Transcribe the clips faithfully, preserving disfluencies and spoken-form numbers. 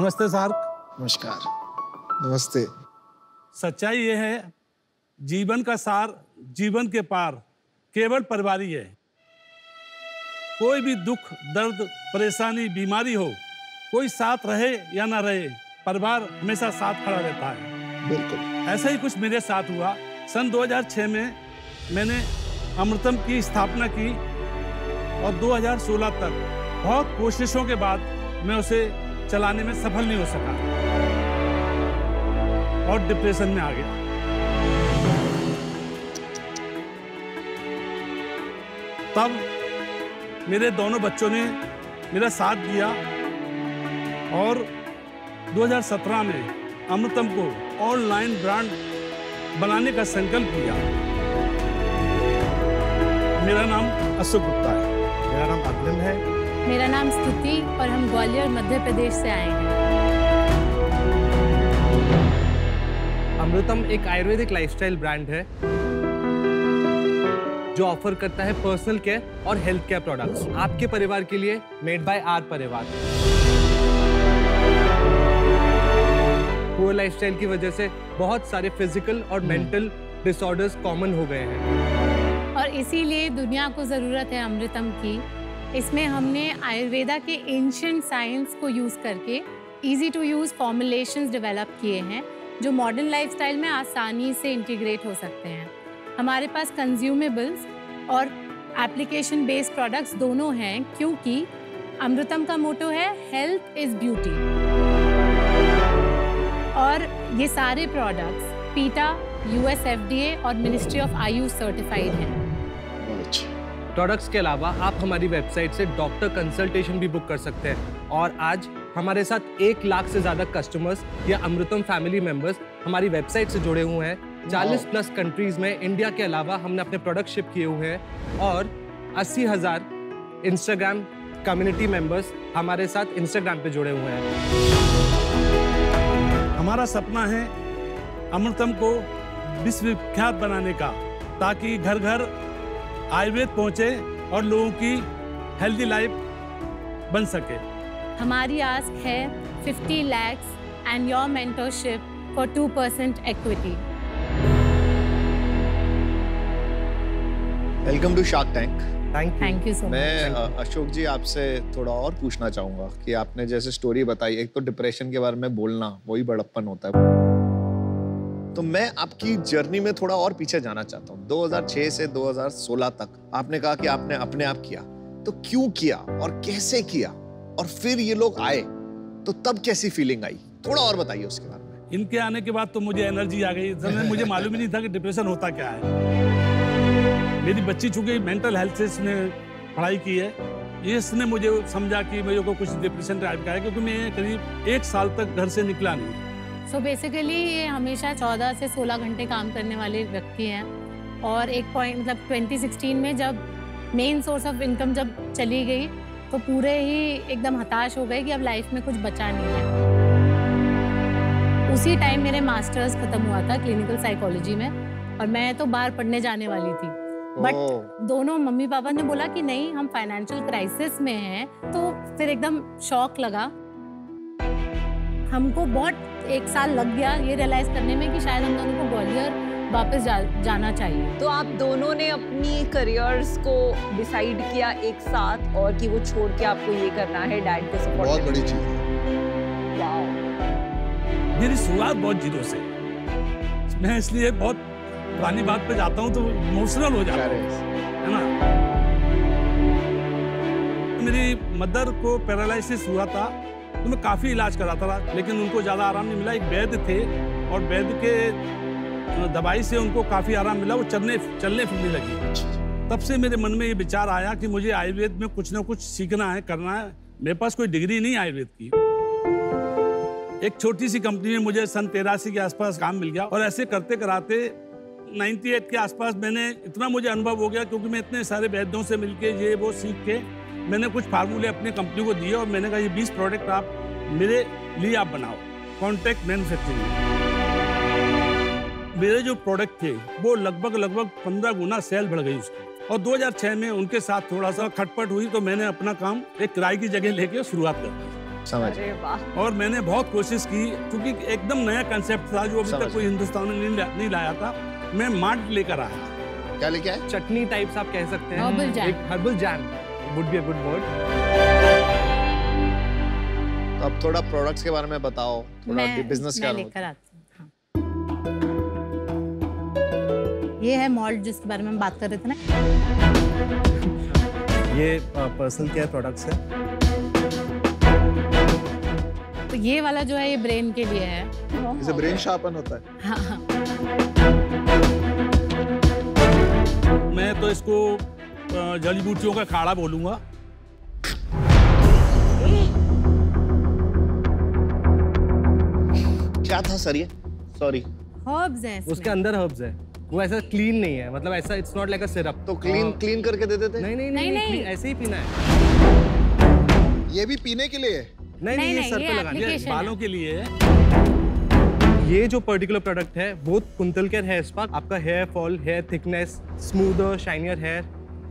नमस्ते सार। नमस्कार। नमस्ते। सच्चाई ये है, जीवन का सार जीवन के पार केवल परिवार ही है। कोई भी दुख, दर्द, परेशानी, बीमारी हो, कोई साथ रहे या ना रहे, परिवार हमेशा साथ खड़ा रहता है। बिल्कुल। ऐसा ही कुछ मेरे साथ हुआ। सन दो हज़ार छह में मैंने अमृतम की स्थापना की और दो हज़ार सोलह तक बहुत कोशिशों के बाद मैं उसे चलाने में सफल नहीं हो सका और डिप्रेशन में आ गया। तब मेरे दोनों बच्चों ने मेरा साथ दिया और दो हज़ार सत्रह में अमृतम को ऑनलाइन ब्रांड बनाने का संकल्प किया। मेरा नाम अशोक गुप्ता है। मेरा नाम अभिनम है। मेरा नाम स्तुति और हम ग्वालियर मध्य प्रदेश से आए हैं। अमृतम एक आयुर्वेदिक लाइफस्टाइल ब्रांड है जो ऑफर करता है पर्सनल केयर और हेल्थ केयर प्रोडक्ट्स आपके परिवार के लिए, मेड बाय आर परिवार। पुअर लाइफस्टाइल की वजह से बहुत सारे फिजिकल और मेंटल डिसऑर्डर्स कॉमन हो गए हैं और इसीलिए दुनिया को जरूरत है अमृतम की। इसमें हमने आयुर्वेदा के एंशिएंट साइंस को यूज करके easy to use formulations develop किए हैं जो मॉडर्न लाइफस्टाइल में आसानी से इंटीग्रेट हो सकते हैं। हमारे पास कंज्यूमेबल्स और एप्लीकेशन बेस्ड प्रोडक्ट्स दोनों हैं क्योंकि अमृतम का मोटो है हेल्थ इज ब्यूटी। और ये सारे प्रोडक्ट्स पीटा, यूएस एफडीए और मिनिस्ट्री ऑफ आयुष सर्टिफाइड हैं। प्रोडक्ट्स के अलावा आप हमारी वेबसाइट से डॉक्टर कंसल्टेशन भी बुक कर सकते हैं और आज हमारे साथ एक लाख से ज़्यादा कस्टमर्स या अमृतम फैमिली मेम्बर्स हमारी वेबसाइट से जुड़े हुए हैं। चालीस प्लस कंट्रीज में इंडिया के अलावा हमने अपने प्रोडक्ट शिप किए हुए हैं और अस्सी हज़ार इंस्टाग्राम कम्युनिटी मेंबर्स हमारे साथ इंस्टाग्राम पे जुड़े हुए हैं। हमारा सपना है अमृतम को विश्वविख्यात बनाने का ताकि घर घर आयुर्वेद पहुंचे और लोगों की हेल्दी लाइफ बन सके। हमारी आस्क है पचास lakh and your mentorship for two percent equity. Welcome to Shark Tank. Thank you. मैं अशोक जी आपसे थोड़ा और पूछना चाहूँगा कि आपने जैसे स्टोरी बताई, एक तो डिप्रेशन के बारे में बोलना, वही बड़प्पन होता है, तो मैं आपकी जर्नी में थोड़ा और पीछे जाना चाहता हूँ। दो हज़ार छह से दो हज़ार सोलह तक आपने कहा कि आपने अपने आप किया, तो क्यों किया और कैसे किया और फिर ये लोग आए तो तब कैसी फीलिंग आई, थोड़ा और बताइए उसके बारे में। इनके आने के बाद तो मुझे एनर्जी आ गई। मुझे मालूम ही नहीं था कि डिप्रेशन होता क्या है। मेरी बच्ची चूंकि मेंटल हेल्थ से इसने पढ़ाई की है, इसने मुझे समझा कि मेरे को कुछ डिप्रेशन टाइप का है क्योंकि मैं करीब एक साल तक घर से निकला नहीं। सो बेसिकली ये हमेशा चौदह से सोलह घंटे काम करने वाले व्यक्ति हैं और एक पॉइंट मतलब ट्वेंटी सिक्सटीन में जब मेन सोर्स ऑफ इनकम जब चली गई तो पूरे ही एकदम हताश हो गए कि अब लाइफ में कुछ बचा नहीं है। उसी टाइम मेरे मास्टर्स खत्म हुआ था क्लिनिकल साइकोलॉजी में और मैं तो बाहर पढ़ने जाने वाली थी, बट oh. दोनों मम्मी पापा ने बोला कि नहीं, हम फाइनेंशियल क्राइसिस में हैं। तो फिर एकदम शॉक लगा हमको। बहुत एक साल लग गया ये रियलाइज करने में कि शायद हम दोनों को ग्वालियर वापस जा, जाना चाहिए। तो आप दोनों ने अपनी करियर्स को डिसाइड किया एक साथ और कि वो छोड़ के आपको ये करना है, डैड को सपोर्ट। बहुत बड़ी चीज है। वाओ। मेरी शुरुआत बहुत जीरो से, मैं इसलिए बहुत पुरानी बात पे जाता हूँ तो इमोशनल हो जाता है ना। मेरी मदर को पैरालिसिस हुआ था तो मैं काफ़ी इलाज कराता था लेकिन उनको ज़्यादा आराम नहीं मिला। एक वैद्य थे और वैद्य के दवाई से उनको काफ़ी आराम मिला, वो चलने चलने फिरने लगी। तब से मेरे मन में ये विचार आया कि मुझे आयुर्वेद में कुछ ना कुछ सीखना है, करना है। मेरे पास कोई डिग्री नहीं आयुर्वेद की। एक छोटी सी कंपनी में मुझे सन तेरासी के आसपास काम मिल गया और ऐसे करते कराते अट्ठानवे के आसपास मैंने इतना मुझे अनुभव हो गया क्योंकि मैं इतने सारे वैद्यों से मिलके ये वो सीख के मैंने कुछ फार्मूले अपने कंपनी को दिए और मैंने कहा ये बीस प्रोडक्ट आप मेरे लिए आप बनाओ। Contract manufacturing. मेरे जो प्रोडक्ट थे वो लगभग लगभग पंद्रह गुना सेल बढ़ गई उसकी और दो हज़ार छह में उनके साथ थोड़ा सा खटपट हुई तो मैंने अपना काम एक किराए की जगह लेके शुरुआत कर दी। समझ। और मैंने बहुत कोशिश की क्योंकि एकदम नया कंसेप्ट था जो अभी तक कोई हिंदुस्तान में नहीं लाया था। मैं मार्ट लेकर आया। क्या लेके आए? चटनी टाइप्स आप कह सकते हैं। Herbal jam. Herbal jam would be a good word. अब थोड़ा प्रोडक्ट्स के बारे में बताओ, थोड़ा बिजनेस क्या है? ये है मॉल्ट जिसके बारे में हम बात कर रहे थे ना। ये पर्सनल केयर प्रोडक्ट्स है। तो ये वाला जो है ये ब्रेन के लिए है। इससे ब्रेन शार्पन होता है। हाँ। मैं तो इसको जड़ी बूटियों का काढ़ा बोलूंगा। क्या था सर ये? सॉरी। हर्ब्स हैं। उसके अंदर हर्ब्स हैं। वो ऐसा क्लीन नहीं है, मतलब ऐसा it's not like a syrup. तो क्लीन क्लीन करके दे देते? नहीं नहीं नहीं, नहीं, नहीं, नहीं। ऐसे ही पीना है। ये भी पीने के लिए? नहीं नहीं, नहीं, नहीं ये सर पे लगाने के, बालों के लिए है। ये जो पर्टिकुलर प्रोडक्ट है वो कुंतल केयर हेयर स्पा, आपका hair fall, hair thickness, smoother shinier hair,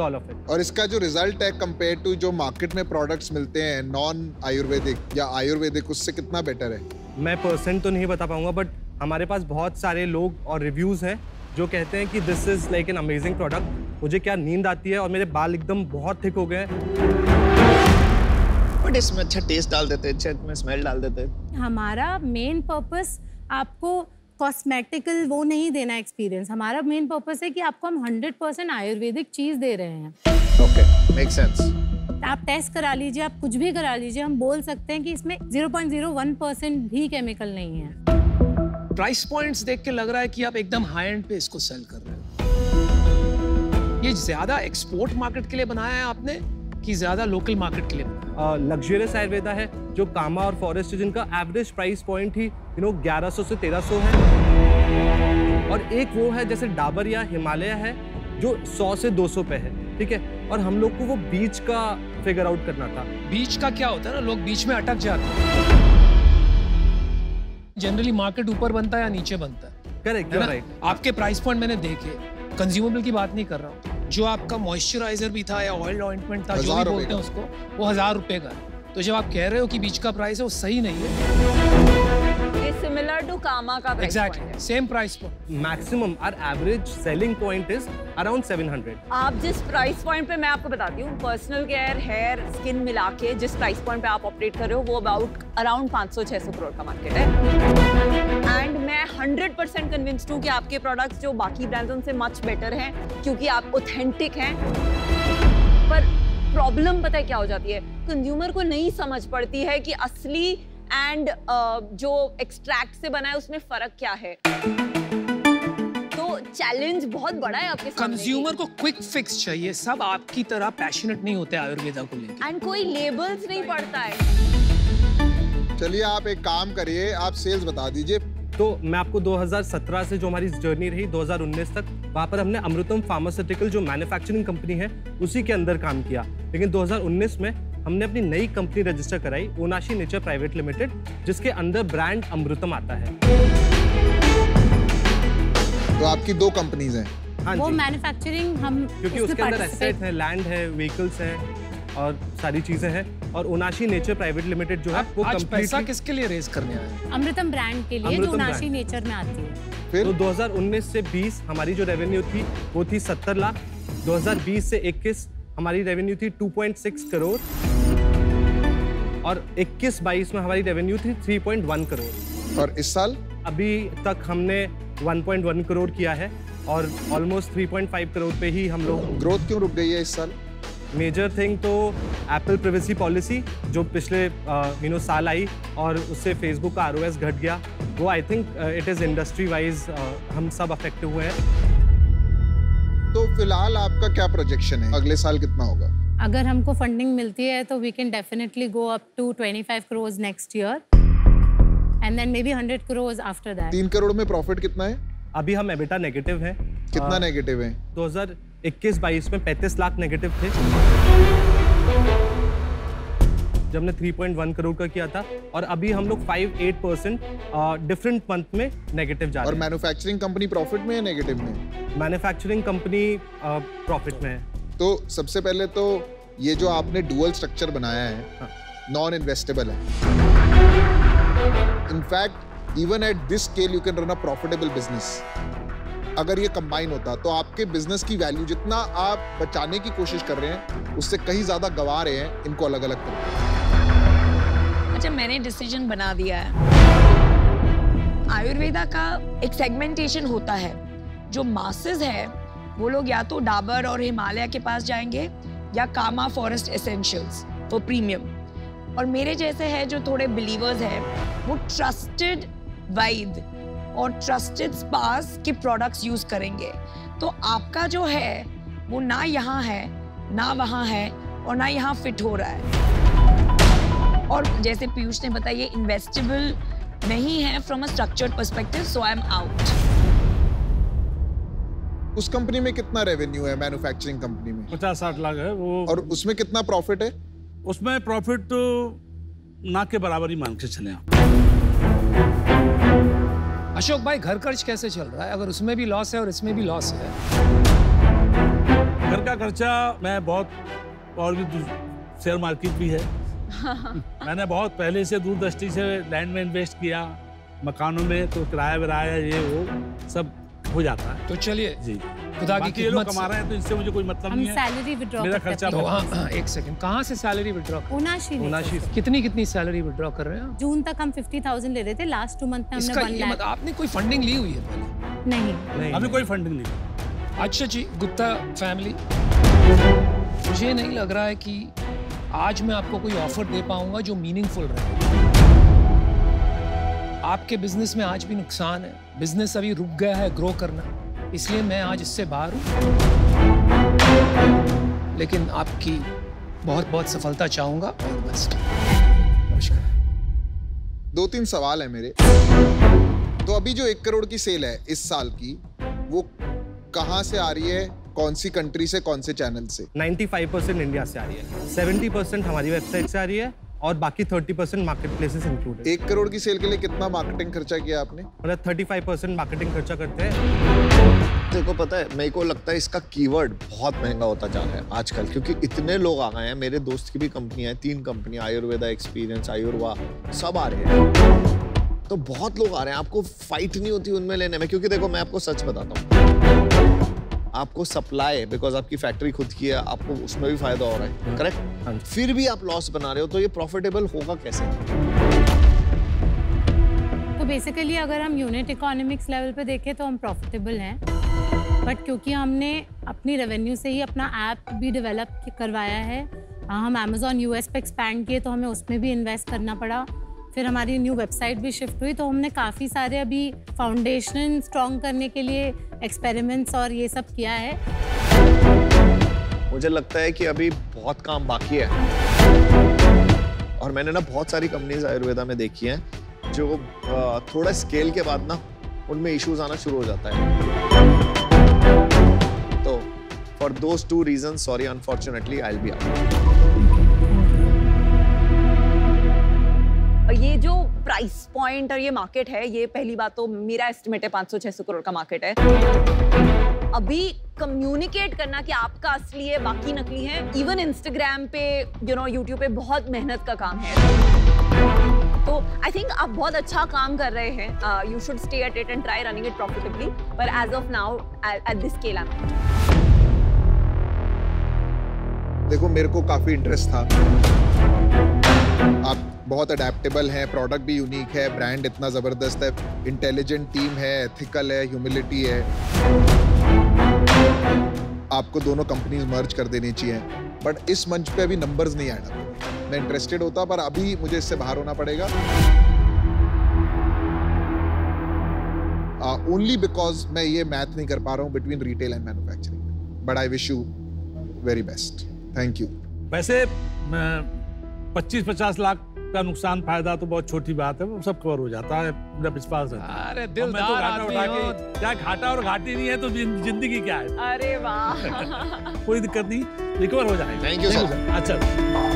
all of it. और इसका जो रिजल्ट है कंपेयर टू जो मार्केट में प्रोडक्ट्स मिलते हैं नॉन आयुर्वेदिक या आयुर्वेदिक, उससे कितना बेटर है? मैं परसेंट तो नहीं बता पाऊंगा, बट हमारे पास बहुत सारे लोग और रिव्यूज हैं जो कहते हैं कि this is like an amazing product. मुझे क्या नींद आती है और मेरे बाल एकदम बहुत थिक हो गए। बट इसमें अच्छा टेस्ट डाल देते हैं, इसमें स्मेल डाल देते हैं। हमारा मेन पर्पस आपको कॉस्मेटिकल वो नहीं देना एक्सपीरियंस। हमारा मेन पर्पस है कि आपको हम हंड्रेड परसेंट आयुर्वेदिक चीज दे रहे हैं। Okay, make sense. आप टेस्ट करा लीजिए, आप कुछ भी करा लीजिए, हम बोल सकते हैं कि इसमें zero point zero one percent भी केमिकल नहीं है। प्राइस पॉइंट्स देख के लग रहा है कि आप एकदम हाई एंड पे इसको सेल कर रहे हो। ये ज्यादा एक्सपोर्ट मार्केट के लिए बनाया है आपने कि ज्यादा लोकल मार्केट के लिए? लग्जरियस आयुर्वेदा है जो कामा और फॉरेस्ट, जिनका एवरेज प्राइस पॉइंट ही यू नो ग्यारह सौ से तेरह सौ है। और एक वो है जैसे डाबर या हिमालया है जो सौ से दो सौ पे है, ठीक है। और हम लोग को वो बीच का फिगर आउट करना था। बीच का क्या होता है ना, लोग बीच में अटक जाते हैं। जनरली मार्केट ऊपर बनता है या नीचे बनता है? Correct, right. आपके प्राइस पॉइंट मैंने देखे, कंज्यूमेबल की बात नहीं कर रहा हूँ। जो आपका मॉइस्चराइजर भी था या ऑयल ऑइंटमेंट था, जो भी बोलते हैं उसको, वो हजार रुपए का। तो जब आप कह रहे हो कि बीच का प्राइस है, वो सही नहीं है। इट्स सिमिलर टू कामा का price. Exactly same price point. Maximum और average selling point is around seven hundred. आप जिस प्राइस पॉइंट पे, मैं आपको बताती हूँ, पर्सनल केयर, हेयर, स्किन मिला के जिस प्राइस पॉइंट पे आप ऑपरेट कर रहे हो वो अबाउट अराउंड पाँच सौ छह सौ करोड़ का मार्केट है। एंड मैं हंड्रेड परसेंट कन्विंस्ड हूँ कि आपके प्रोडक्ट्स जो बाकी ब्रांड्स उनसे मच बेटर हैं क्योंकि आप ऑथेंटिक हैं। पर प्रॉब्लम पता है क्या हो जाती है? कंज्यूमर को नहीं समझ पड़ती है कि असली एंड uh, जो एक्सट्रैक्ट से बना है उसमें फर्क क्या है। तो चैलेंज बहुत बड़ा है आपके सामने। कंज्यूमर को क्विक फिक्स चाहिए। सब आपकी तरह पैशनेट नहीं होते आयुर्वेदा को लेकर, एंड कोई लेबल्स नहीं पड़ता है। चलिए, आप एक काम करिए, आप सेल्स बता दीजिए। तो मैं आपको दो हज़ार सत्रह से जो हमारी जर्नी रही दो हज़ार उन्नीस तक, वहाँ पर हमने अमृतम फार्मास्यूटिकल जो मैन्युफैक्चरिंग कंपनी है उसी के अंदर काम किया। लेकिन दो हज़ार उन्नीस में हमने अपनी नई कंपनी रजिस्टर कराई, उनाशी नेचर प्राइवेट लिमिटेड, जिसके अंदर ब्रांड अमृतम आता है। तो आपकी दो कंपनीज हैं? हाँ जी, वो मैन्युफैक्चरिंग हम, क्योंकि उसके अंदर एसेट है, लैंड है, व्हीकल्स है और सारी चीजें हैं। और उनाशी नेचर प्राइवेट लिमिटेड जो है वो आज पैसा किसके लिए रेस करने आया है? अमृतम ब्रांड के लिए, जो उनाशी नेचर में आती है। फिर तो दो हज़ार उन्नीस से बीस हमारी जो रेवेन्यू थी वो थी सत्तर लाख। दो हज़ार बीस से इक्कीस हमारी रेवेन्यू थी दो पॉइंट छह करोड़ और इक्कीस बाईस में हमारी रेवेन्यू थी तीन पॉइंट एक करोड़। और इस साल अभी तक हमने एक पॉइंट एक करोड़ किया है और ऑलमोस्ट तीन पॉइंट पाँच करोड़ पे ही हम लोग। ग्रोथ क्यों रुक गई है इस साल? मेजर थिंग तो एप्पल प्राइवेसी पॉलिसी जो पिछले यू नो साल आई और उससे फेसबुक का आरओएस घट गया, वो I think it is industry wise हम सब अफेक्ट हुए हैं। तो फिलहाल आपका क्या प्रोजेक्शन है, अगले साल कितना होगा? अगर हमको फंडिंग मिलती है तो we can definitely go up to पच्चीस crore next year and then maybe hundred crore after that. तीन करोड़ में प्रॉफिट कितना है? अभी हम एबिटा नेगेटिव हैं। कितना नेगेटिव है? दो हजार इक्कीस बाईस में पैंतीस लाख नेगेटिव थे जब हमने तीन पॉइंट एक करोड़ का किया था। और अभी हम लोग पाँच आठ परसेंट डिफरेंट मंथ में नेगेटिव जा रहे हैं। और मैन्युफैक्चरिंग कंपनी प्रॉफिट में है नेगेटिव में? मैन्युफैक्चरिंग कंपनी प्रॉफिट में है। तो सबसे पहले तो ये जो आपने डुअल स्ट्रक्चर बनाया है, हाँ, नॉन इन्वेस्टेबल है। In fact even at this scale you can run a profitable business. अगर ये कंबाइन होता तो आपके बिजनेस की वैल्यू जितना आप बचाने की कोशिश कर रहे हैं उससे कहीं ज्यादा गंवा रहे हैं इनको अलग अलग करके। अच्छा, मैंने डिसीजन बना दिया है। आयुर्वेदा का एक सेगमेंटेशन होता है, जो मासेस है वो लोग या तो डाबर और हिमालया के पास जाएंगे या कामा फॉरेस्ट एसेंशियल्स वो प्रीमियम, और मेरे जैसे है जो थोड़े बिलीवर्स हैं वो ट्रस्टेड वाइड और ट्रस्टेड स्पास के प्रोडक्ट्स यूज करेंगे। तो आपका जो है वो ना यहाँ है ना वहाँ है और ना यहाँ फिट हो रहा है। और जैसे पीयूष ने बताया ये इन्वेस्टेबल नहीं है from a structured perspective, so I am out. उस कंपनी में कितना रेवेन्यू है मैन्युफैक्चरिंग कंपनी में? पचास साठ लाख है वो। और उसमें कितना प्रॉफिट है? उसमें प्रॉफिट तो ना के बराबर ही मान के चले आप। अशोक भाई, घर खर्च कैसे चल रहा है? अगर उसमें भी लॉस है और इसमें भी लॉस है। घर का खर्चा मैं बहुत, और भी शेयर मार्केट भी है। मैंने बहुत पहले से दूरदृष्टि से लैंड में इन्वेस्ट किया, मकानों में, तो किराया विराया ये वो सब हो जाता है। तो चलिए जी, खुदा की किस्मत, ये लोग कमा रहे हैं तो इनसे मुझे कोई मतलब नहीं है। हम सैलरी विथड्रॉ मेरा खर्चा तो हां एक सेकंड, कहां से सैलरी विथड्रॉ? उनाशी उनाशी कितनी कितनी सैलरी विथड्रॉ कर रहे हैं? जून तक हम पचास हज़ार ले रहे थे, लास्ट टू मंथ में हमने वन लाख। इसका मतलब आपने कोई फंडिंग ली हुई है पहले? नहीं, हमने कोई फंडिंग नहीं। अच्छा जी, गुप्ता फैमिली, मुझे नहीं लग रहा है कि आज मैं आपको कोई ऑफर दे पाऊंगा जो मीनिंगफुल रहे। आपके बिजनेस में आज भी नुकसान है, बिजनेस अभी रुक गया है ग्रो करना, इसलिए मैं आज इससे बाहर हूँ। लेकिन आपकी बहुत बहुत सफलता चाहूंगा और बस। नमस्कार। दो तीन सवाल है मेरे। तो अभी जो एक करोड़ की सेल है इस साल की, वो कहाँ से आ रही है, कौन सी कंट्री से, कौन से चैनल से? पचानवे परसेंट इंडिया से आ रही है, सत्तर परसेंट हमारी वेबसाइट से आ रही है और बाकी तीस परसेंट मार्केट प्लेसेस इंक्लूडेड। एक करोड़ की सेल के लिए कितना मार्केटिंग खर्चा किया आपने? मतलब पैंतीस परसेंट मार्केटिंग खर्चा करते हैं। देखो पता है, मेरे को लगता है इसका कीवर्ड बहुत महंगा होता जा रहा है आजकल, क्योंकि इतने लोग आ गए हैं। मेरे दोस्त की भी कंपनियां हैं, तीन कंपनियां, आयुर्वेदा एक्सपीरियंस, आयुर्वा, सब आ रहे हैं। तो बहुत लोग आ रहे हैं, आपको फाइट नहीं होती उनमें लेने में, क्योंकि देखो मैं आपको सच बताता हूँ, आपको सप्लाई, बिकॉज आपकी फैक्ट्री खुद की है, आपको उसमें भी फायदा हो रहा है, करेक्ट? फिर भी आप लॉस बना रहे हो, तो ये प्रॉफिटेबल होगा कैसे? तो बेसिकली अगर हम यूनिट इकोनॉमिक्स लेवल पे देखें तो हम प्रॉफिटेबल हैं, बट क्योंकि हमने अपनी रेवेन्यू से ही अपना ऐप भी डेवलप करवाया है, हम अमेजोन यूएस पे एक्सपैंड किए तो हमें उसमें भी इन्वेस्ट करना पड़ा, फिर हमारी न्यू वेबसाइट भी शिफ्ट हुई, तो हमने काफ़ी सारे अभी फाउंडेशन स्ट्रॉन्ग करने के लिए एक्सपेरिमेंट्स और ये सब किया है। मुझे लगता है कि अभी बहुत काम बाकी है, और मैंने ना बहुत सारी कंपनीज आयुर्वेदा में देखी हैं जो थोड़ा स्केल के बाद ना उनमें इश्यूज आना शुरू हो जाता है। तो for those two reason, sorry, unfortunately I will be out. ये जो प्राइस पॉइंट और ये मार्केट है, ये पहली बात तो मेरा एस्टिमेट है पाँच सौ छह सौ करोड़ का मार्केट है। अभी कम्युनिकेट करना कि आपका असली है बाकी नकली है, इवन इंस्टाग्राम पे, यू नो, यूट्यूब पे बहुत मेहनत का काम है। तो आई थिंक आप बहुत अच्छा काम कर रहे हैं, you should stay at it and try running it profitably, पर as of now at this scale I am not. देखो मेरे को काफी इंटरेस्ट था, आप बहुत अडेप्टेबल हैं, प्रोडक्ट भी यूनिक है, ब्रांड इतना ज़बरदस्त है, इंटेलिजेंट टीम है, एथिकल है, ह्यूमिलिटी है। आपको दोनों कंपनीज मर्ज कर देनी चाहिए, बट इस मंच पे अभी नंबर्स नहीं आना। मैं इंटरेस्टेड होता पर अभी मुझे इससे बाहर होना पड़ेगा, ओनली uh, बिकॉज मैं ये मैथ नहीं कर पा रहा हूँ between retail and manufacturing, but I wish you very best. Thank you. वैसे मैं... पच्चीस पचास लाख का नुकसान फायदा तो बहुत छोटी बात है, वो सब कवर हो जाता है। अरे दिलदार आदमी हो, क्या घाटा और घाटी नहीं है तो जिंदगी क्या है। अरे वाह कोई दिक्कत नहीं, रिकवर हो जाएगा। Thank you sir. अच्छा।